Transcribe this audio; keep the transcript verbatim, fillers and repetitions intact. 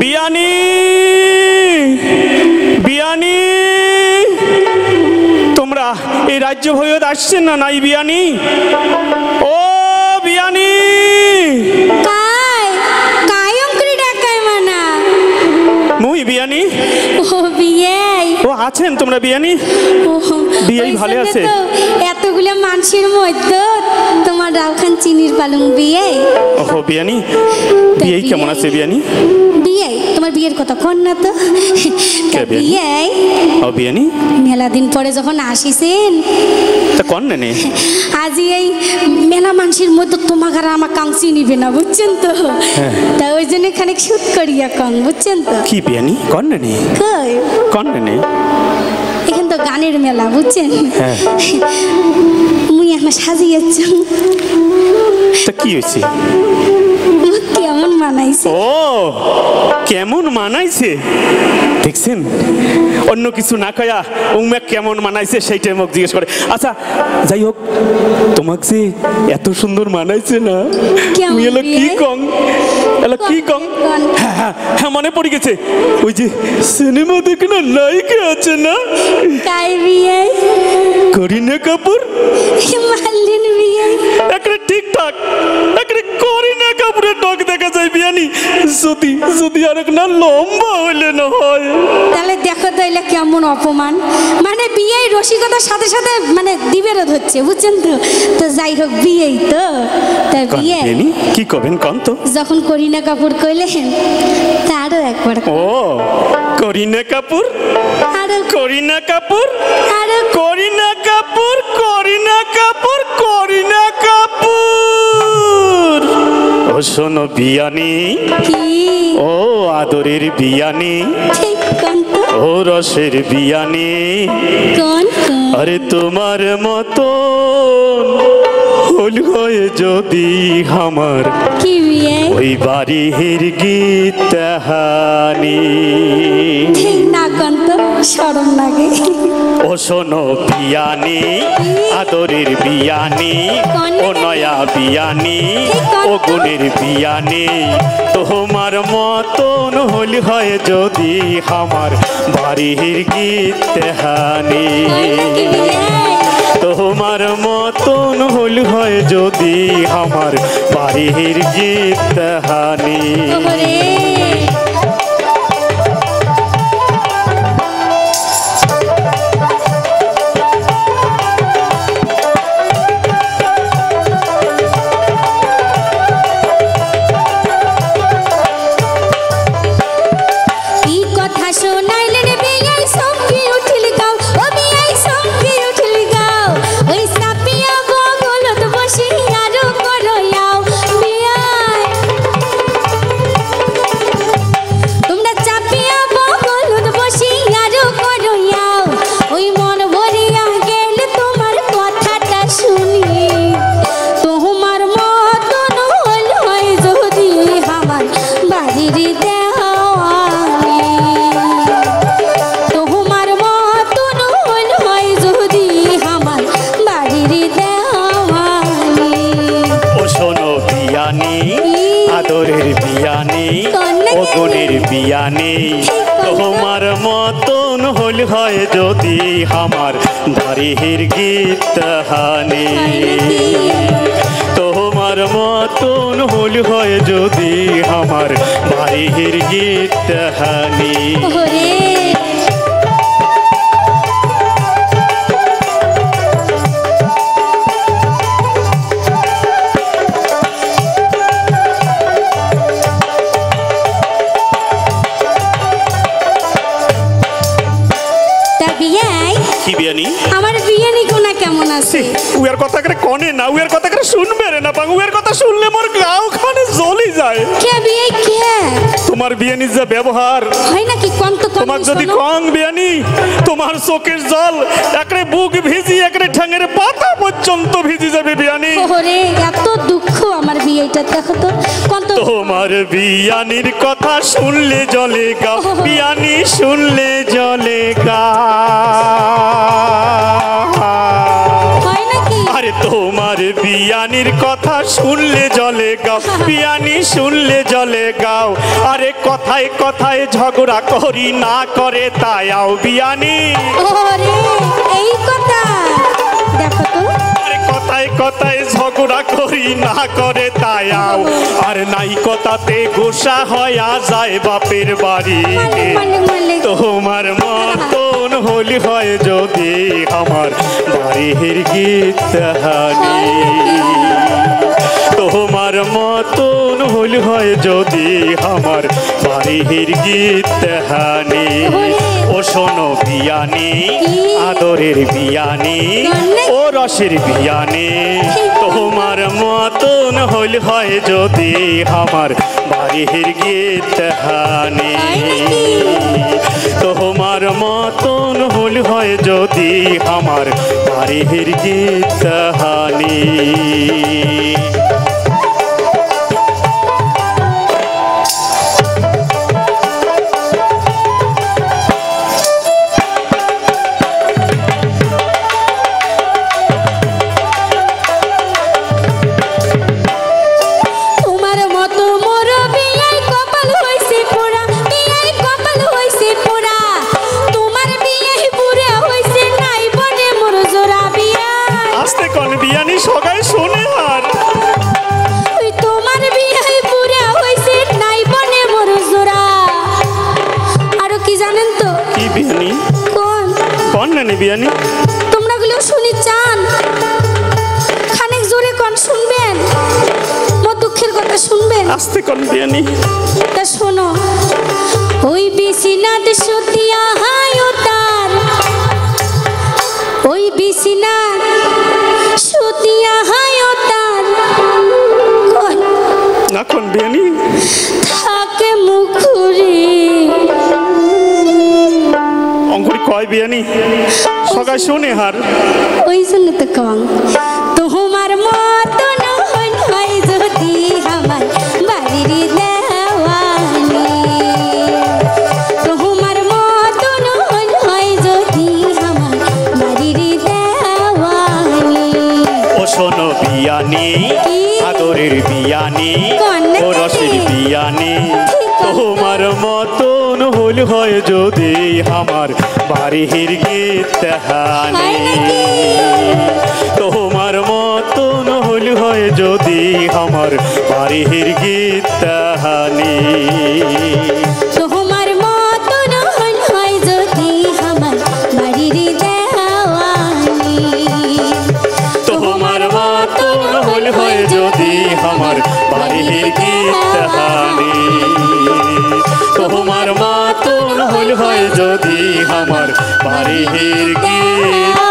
बियानी बियानी तुम्हरा ये राज्य भयत आसछे ना नाई बियानी ओ बियानी काय काय ओमके डाकाय माना मुई बियानी ओ बियाई ओ আছেন তোমরা বিয়ানি ও বিয়াই ভালো আছে এতগুলা মানুষের মধ্যে তোমার রাউখান চিনির পালং বিয়াই ও বিয়ানি বিয়াই কেমন আছে বিয়ানি বিয়াই তোমার বিয়ের কথা কোন না তো কে বিয়াই ও বিয়ানি মেলা দিন পরে যখন আসিছেন তা কোন নেনে আজি এই মেলা মানুষের মধ্যে তোমাগা রামা কাং চিনিবে না বুঝছেন তো তাই ওইজন্য এখানে শুট করিয়া কাং বুঝছেন তো কি বিয়ানি কোন নেনে কই কোন নেনে এখান তো গানের মেলা বুঝছেন মুই এখন সাজিয়েছি তা কি হইছে কেমন মানাইছে ও কেমন মানাইছে দেখছেন অন্য কিছু না কয়া উমে কেমন মানাইছে সেইটাই মোক জিজ্ঞেস করে আচ্ছা যাই হোক তোমাকে এত সুন্দর মানাইছে না তুমি এলো কি কং এলো কি কং হ্যাঁ হ্যাঁ মনে পড়ে গেছে ওই যে সিনেমা দেখে না নায়িকা আছে না কাই বিয়াই করিনা কাপুর মালিন বিয়াই একরে ঠিকঠাক একরে করিনা কাপুরে ডক দেখা যায় বিয়ানি যদি যদি আরেক না লম্বা হইলে না হয় তাহলে দেখো তাইলে কেমন অপমান মানে বিয়াই রসিকতার সাথে সাথে মানে দিবেরদ হচ্ছে বুঝছেন তো তো যাই হোক বিয়াই তো তা বিয়াই কি করবেন কোন তো যখন করিনা কাপুর কইলেন তারও একবার ও করিনা কাপুর আর করিনা কাপুর আর করিনা কাপুর করিনা কাপুর করিনা কাপুর ও শোনো বিয়ানি কি ও আদরের বিয়ানি ঠিক কোন ও রসের বিয়ানি কোন কোন আরে তোমার মতন হল হয়ে যদি আমার কি বিয়ে ওই বাড়ি হির গীত তাহানি ঠিক না কন্ত শরম লাগে ও শোনো বিয়ানি আদরের বিয়ানি ও নয়া বিয়ানি ও গুণের বিয়ানি তোমার মতন হল হয়ে যদি আমার বাড়ি হির গীত তাহানি তোমার মতন হল হয় যদি আমার বাড়ির গীত তাহানি তোমার মতন হল হয় যদি আমার বাড়ির গীত তাহানি তোমার মতন হল হয় যদি আমার বাড়ির গীত তাহানি उयर कथा करे कोने ना उयर कथा करे सुन मेरे ना पंग उयर कथा सुनले मोर गांव खाने जोली जाए क्या बियाई क्या तुम्हार बियानी जा व्यवहार है ना कि कौन तो कौन तुम्हार जदी कांग बियानी तुम्हार सोकेर जाल एकरे बुक भिजी एकरे ठंगेर पाता পর্যন্ত ভিজি যাবে বিয়ানি ওরে এত দুঃখ আমার বিয়েটা দেখো তো কত তোমার বিয়ানির কথা শুনলে জ্বলে গা বিয়ানি শুনলে জ্বলে গা तोमार बियानीर कथा सुनले जले गाओ बियानी सुनले जले गाओ अरे कथाय कथाय झगड़ा करी ना करे तायाओ बियानी अरे एई कथा देखो तो अरे कथाय कथाय झगड़ा करी ना करे तायाओ अरे नाई कथाते गोसा हया जाय बापेर बाड़ी तोमार मतो होली होय जो दी हमार बारिहर गीत कहानी तोमार मतन होली होय जो दी हमार बारिहर गीत कहानी ओ सोनो बियानी आदरेर बियानी ओ रसेर बियानी तोमार मतन होली होय जो दी हमार बारिहर गीत कहानी तोमार मतन होल होय जोदी हमार बारिहर गीत कहानी बियानी तुमरा गुलो सुनी चान खानिक जोरे कौन सुनबेन मो दुखेर कथा सुनबेन आस्ते कौन बियानी ता सुनो ओई बिसिनाथ सतिया हाय उतार ओई बिसिनाथ सतिया हाय उतार कौन ना कौन बियानी थाके मुखुरी अंगुरी कोई बियानी सगा सुने हार ओई सुन त कवां तो हमार मत न होय होय जोती हमार बारी रे देवानी तो हमार मत न होय होय जोती हमार बारी रे देवानी ओ सोनो बियानी आदरेर बियानी ओ रसेर बियानी तोमार मतन होल होय जोदी हमार बारिहर गीत कहानी तोमार मतन होल होय जोदी हमार बारिहर गीत कहानी तोमार मतन होल होय जोदी हमार बारिहर देवानी तोमार मतन होल होय जोदी हमार बारिहर गीत कहानी तोमार मतन होल होय जोदी हमार बारिहर गीत।